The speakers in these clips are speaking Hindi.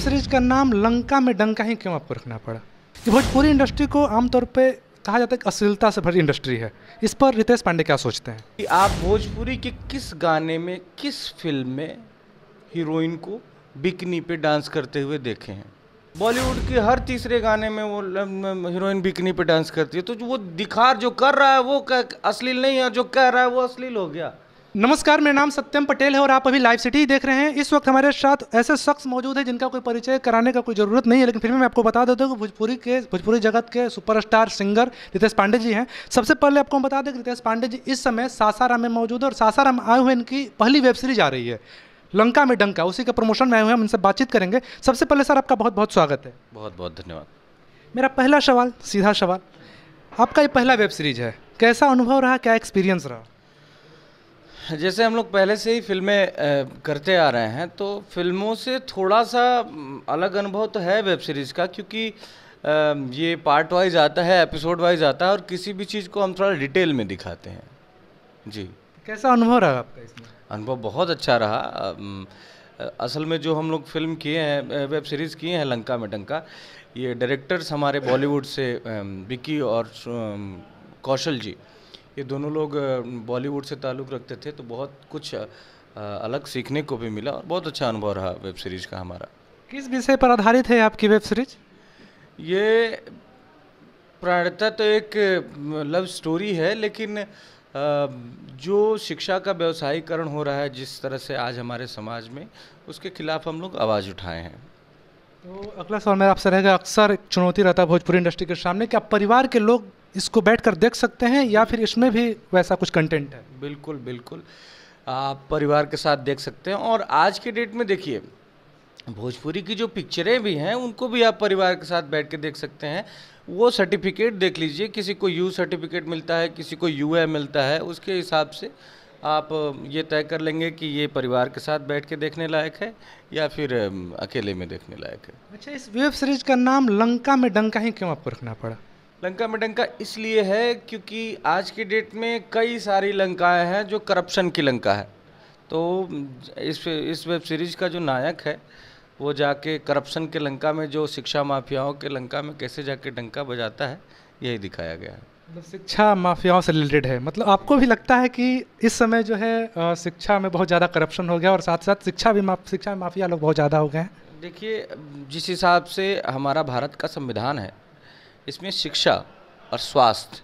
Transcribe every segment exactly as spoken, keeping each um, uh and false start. सीरीज का नाम लंका में डंका ही क्यों आपको रखना पड़ा? कि भोजपुरी इंडस्ट्री को आमतौर पे कहा जाता है कि अश्लीलता से भरी इंडस्ट्री है। इस पर रितेश पांडे क्या सोचते हैं कि आप भोजपुरी के किस गाने में, किस फिल्म में हीरोइन को बिकनी पे डांस करते हुए देखे हैं? बॉलीवुड के हर तीसरे गाने में वो हीरोइन बिकनी पे डांस करती है। तो जो वो दिखार जो कर रहा है वो अश्लील नहीं है, जो कह रहा है वो अश्लील हो गया। नमस्कार, मेरा नाम सत्यम पटेल है और आप अभी लाइव सिटी देख रहे हैं। इस वक्त हमारे साथ ऐसे शख्स मौजूद हैं जिनका कोई परिचय कराने का कोई ज़रूरत नहीं है, लेकिन फिर भी मैं आपको बता देता हूँ कि भोजपुरी के भोजपुरी जगत के सुपरस्टार सिंगर रितेश पांडे जी हैं। सबसे पहले आपको बता दें कि रितेश पांडे जी इस समय सासाराम में मौजूद है और सासाराम आए हुए इनकी पहली वेब सीरीज आ रही है लंका में डंका, उसी के प्रमोशन में आए हुए हैं। हम इनसे बातचीत करेंगे। सबसे पहले सर, आपका बहुत बहुत स्वागत है। बहुत बहुत धन्यवाद। मेरा पहला सवाल, सीधा सवाल, आपका ये पहला वेब सीरीज है, कैसा अनुभव रहा, क्या एक्सपीरियंस रहा? जैसे हम लोग पहले से ही फिल्में करते आ रहे हैं तो फिल्मों से थोड़ा सा अलग अनुभव तो है वेब सीरीज़ का, क्योंकि ये पार्ट वाइज आता है, एपिसोड वाइज आता है और किसी भी चीज़ को हम थोड़ा डिटेल में दिखाते हैं। जी, कैसा अनुभव रहा आपका इसमें? अनुभव बहुत अच्छा रहा। असल में जो हम लोग फिल्म किए हैं, वेब सीरीज़ किए हैं लंका में डंका, ये डायरेक्टर्स हमारे बॉलीवुड से विकी और कौशल जी, ये दोनों लोग बॉलीवुड से ताल्लुक़ रखते थे, तो बहुत कुछ अलग सीखने को भी मिला और बहुत अच्छा अनुभव रहा वेब सीरीज़ का हमारा। किस विषय पर आधारित है आपकी वेब सीरीज? ये प्रायतः तो एक लव स्टोरी है, लेकिन जो शिक्षा का व्यवसायीकरण हो रहा है जिस तरह से आज हमारे समाज में, उसके खिलाफ हम लोग आवाज़ उठाए हैं। तो अगला सवाल मेरा आपसे रहेगा, अक्सर एक चुनौती रहता है भोजपुरी इंडस्ट्री के सामने, क्या परिवार के लोग इसको बैठकर देख सकते हैं या फिर इसमें भी वैसा कुछ कंटेंट है? बिल्कुल बिल्कुल, आप परिवार के साथ देख सकते हैं। और आज के डेट में देखिए, भोजपुरी की जो पिक्चरें भी हैं उनको भी आप परिवार के साथ बैठ के देख सकते हैं। वो सर्टिफिकेट देख लीजिए, किसी को यू सर्टिफिकेट मिलता है, किसी को यू ए मिलता है, उसके हिसाब से आप ये तय कर लेंगे कि ये परिवार के साथ बैठ के देखने लायक है या फिर अकेले में देखने लायक है। अच्छा, इस वेब सीरीज़ का नाम लंका में डंका ही क्यों आपको रखना पड़ा? लंका में डंका इसलिए है क्योंकि आज की डेट में कई सारी लंकाएं हैं जो करप्शन की लंका है, तो इस इस वेब सीरीज़ का जो नायक है वो जाके करप्शन के लंका में, जो शिक्षा माफियाओं के लंका में कैसे जाके डंका बजाता है, यही दिखाया गया है। मतलब शिक्षा माफियाओं से रिलेटेड है। मतलब आपको भी लगता है कि इस समय जो है शिक्षा में बहुत ज़्यादा करप्शन हो गया और साथ साथ शिक्षा भी माफ, शिक्षा में माफिया लोग बहुत ज़्यादा हो गए हैं? देखिए, जिस हिसाब से हमारा भारत का संविधान है, इसमें शिक्षा और स्वास्थ्य,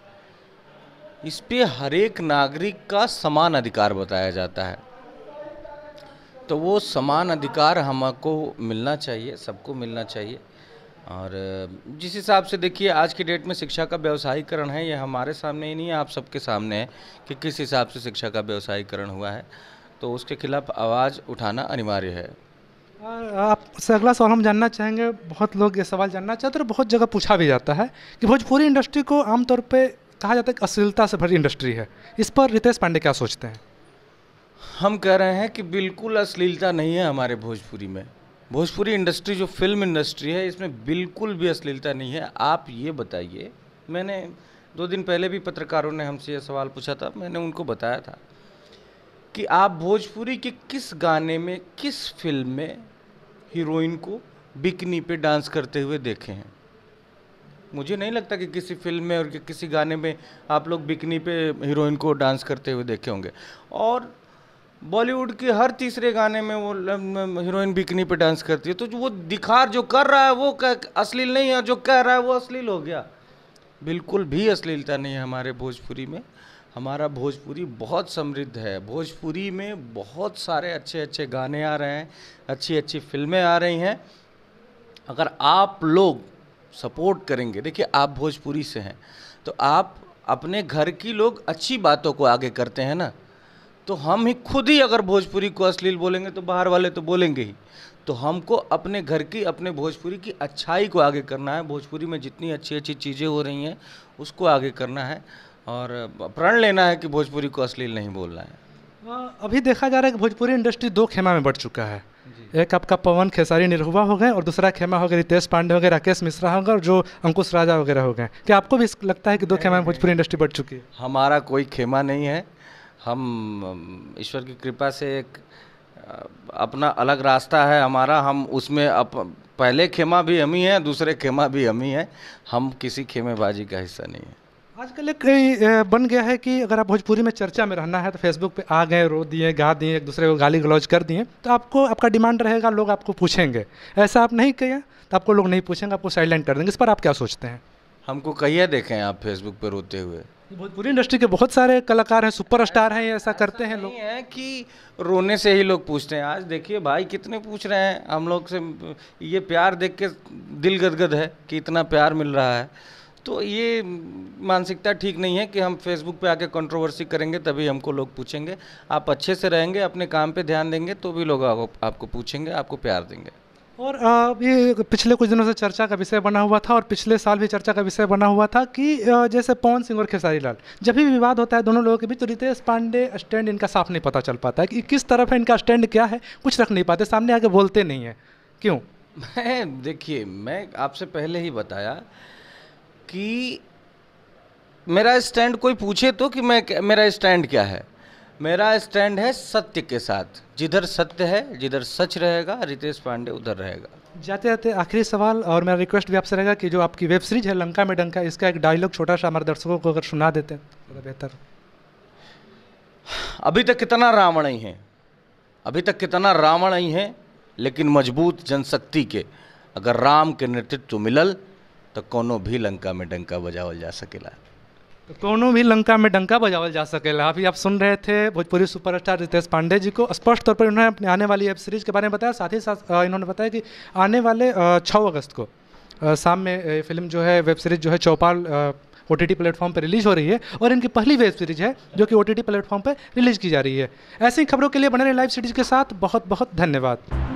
इस पर हर एक नागरिक का समान अधिकार बताया जाता है, तो वो समान अधिकार हमको मिलना चाहिए, सबको मिलना चाहिए। और जिस हिसाब से देखिए आज की डेट में शिक्षा का व्यवसायीकरण है, ये हमारे सामने ही नहीं है, आप सबके सामने है कि किस हिसाब से शिक्षा का व्यवसायीकरण हुआ है, तो उसके खिलाफ आवाज़ उठाना अनिवार्य है। आपसे अगला सवाल हम जानना चाहेंगे, बहुत लोग ये सवाल जानना चाहते हैं, बहुत जगह पूछा भी जाता है कि भोजपुरी इंडस्ट्री को आमतौर पर कहा जाता है कि अश्लीलता से भरी इंडस्ट्री है, इस पर रितेश पांडे क्या सोचते हैं? हम कह रहे हैं कि बिल्कुल अश्लीलता नहीं है हमारे भोजपुरी में। भोजपुरी इंडस्ट्री जो फिल्म इंडस्ट्री है, इसमें बिल्कुल भी अश्लीलता नहीं है। आप ये बताइए, मैंने दो दिन पहले भी पत्रकारों ने हमसे ये सवाल पूछा था, मैंने उनको बताया था कि आप भोजपुरी के किस गाने में, किस फिल्म में हीरोइन को बिकनी पे डांस करते हुए देखे हैं? मुझे नहीं लगता कि किसी फिल्म में और किसी गाने में आप लोग बिकनी पे हीरोइन को डांस करते हुए देखे होंगे। और बॉलीवुड के हर तीसरे गाने में वो हीरोइन बिकनी पे डांस करती है, तो जो वो दिखार जो कर रहा है वो अश्लील नहीं है, जो कह रहा है वो अश्लील हो गया। बिल्कुल भी अश्लीलता नहीं है हमारे भोजपुरी में। हमारा भोजपुरी बहुत समृद्ध है, भोजपुरी में बहुत सारे अच्छे अच्छे गाने आ रहे हैं, अच्छी अच्छी फिल्में आ रही हैं। अगर आप लोग सपोर्ट करेंगे, देखिए आप भोजपुरी से हैं तो आप अपने घर की लोग अच्छी बातों को आगे करते हैं ना, तो हम ही खुद ही अगर भोजपुरी को अश्लील बोलेंगे तो बाहर वाले तो बोलेंगे ही। तो हमको अपने घर की, अपने भोजपुरी की अच्छाई को आगे करना है। भोजपुरी में जितनी अच्छी अच्छी चीज़ें हो रही हैं उसको आगे करना है और प्रण लेना है कि भोजपुरी को अश्लील नहीं बोलना है। अभी देखा जा रहा है कि भोजपुरी इंडस्ट्री दो खेमा में बढ़ चुका है, एक आपका पवन खेसारी निरहुआ हो गए और दूसरा खेमा हो गया रितेश पांडे हो गए, राकेश मिश्रा हो गए और जो अंकुश राजा वगैरह हो गए। क्या आपको भी लगता है कि दो खेमा में भोजपुरी इंडस्ट्री बढ़ चुकी है? हमारा कोई खेमा नहीं है, हम ईश्वर की कृपा से एक अपना अलग रास्ता है हमारा, हम उसमें अप, पहले खेमा भी हम ही हैं, दूसरे खेमा भी हम ही हैं, हम किसी खेमेबाजी का हिस्सा नहीं है। आजकल एक बन गया है कि अगर आप भोजपुरी में चर्चा में रहना है तो फेसबुक पे आ गए, रो दिए, गा दिए, एक दूसरे को गाली गलौज कर दिए तो आपको आपका डिमांड रहेगा, लोग आपको पूछेंगे। ऐसा आप नहीं किया तो आपको लोग नहीं पूछेंगे, आपको साइलेंट कर देंगे। इस पर आप क्या सोचते हैं? हमको कहिए देखें आप फेसबुक पर रोते हुए। भोजपुरी इंडस्ट्री के बहुत सारे कलाकार हैं, सुपरस्टार हैं, ऐसा करते हैं लोग हैं कि रोने से ही लोग पूछते हैं। आज देखिए भाई कितने पूछ रहे हैं हम लोग से, ये प्यार देख के दिल गदगद है कि इतना प्यार मिल रहा है। तो ये मानसिकता ठीक नहीं है कि हम फेसबुक पे आके कंट्रोवर्सी करेंगे तभी हमको लोग पूछेंगे। आप अच्छे से रहेंगे, अपने काम पे ध्यान देंगे तो भी लोग आपको पूछेंगे, आपको प्यार देंगे। और ये पिछले कुछ दिनों से चर्चा का विषय बना हुआ था और पिछले साल भी चर्चा का विषय बना हुआ था कि जैसे पवन सिंह और खेसारी लाल जब भी विवाद होता है दोनों लोगों के बीच तो रितेश पांडे स्टैंड इनका साफ नहीं पता चल पाता है कि किस तरफ है, इनका स्टैंड क्या है, कुछ रख नहीं पाते, सामने आके बोलते नहीं है। क्यों? मैं देखिए मैं आपसे पहले ही बताया कि मेरा स्टैंड कोई पूछे तो कि मैं मेरा स्टैंड क्या है। मेरा स्टैंड है सत्य के साथ, जिधर सत्य है, जिधर सच रहेगा रितेश पांडे उधर रहेगा। जाते जाते आखिरी सवाल और मेरा रिक्वेस्ट भी आपसे रहेगा कि जो आपकी वेब सीरीज है लंका में डंका, इसका एक डायलॉग छोटा सा हमारे दर्शकों को अगर सुना देते हैं तो बेहतर। अभी तक कितना रावण ही हैं, अभी तक कितना रावण ही हैं, लेकिन मजबूत जनशक्ति के अगर राम के नेतृत्व मिलल तो कोनो भी लंका में डंका बजावल जा सकेला। तो कोनो भी लंका में डंका बजावल जा सकेला। अभी आप सुन रहे थे भोजपुरी सुपरस्टार रितेश पांडे जी को। स्पष्ट तौर पर उन्होंने अपने आने वाली वेब सीरीज के बारे में बताया, साथ ही साथ इन्होंने बताया कि आने वाले छह अगस्त को शाम में फिल्म जो है, वेब सीरीज जो है Chaupal O T T platform पर रिलीज़ हो रही है और इनकी पहली वेब सीरीज है जो कि ओ टी टी प्लेटफॉर्म पर रिलीज़ की जा रही है। ऐसी खबरों के लिए बने रहे लाइव सीरीज के साथ। बहुत बहुत धन्यवाद।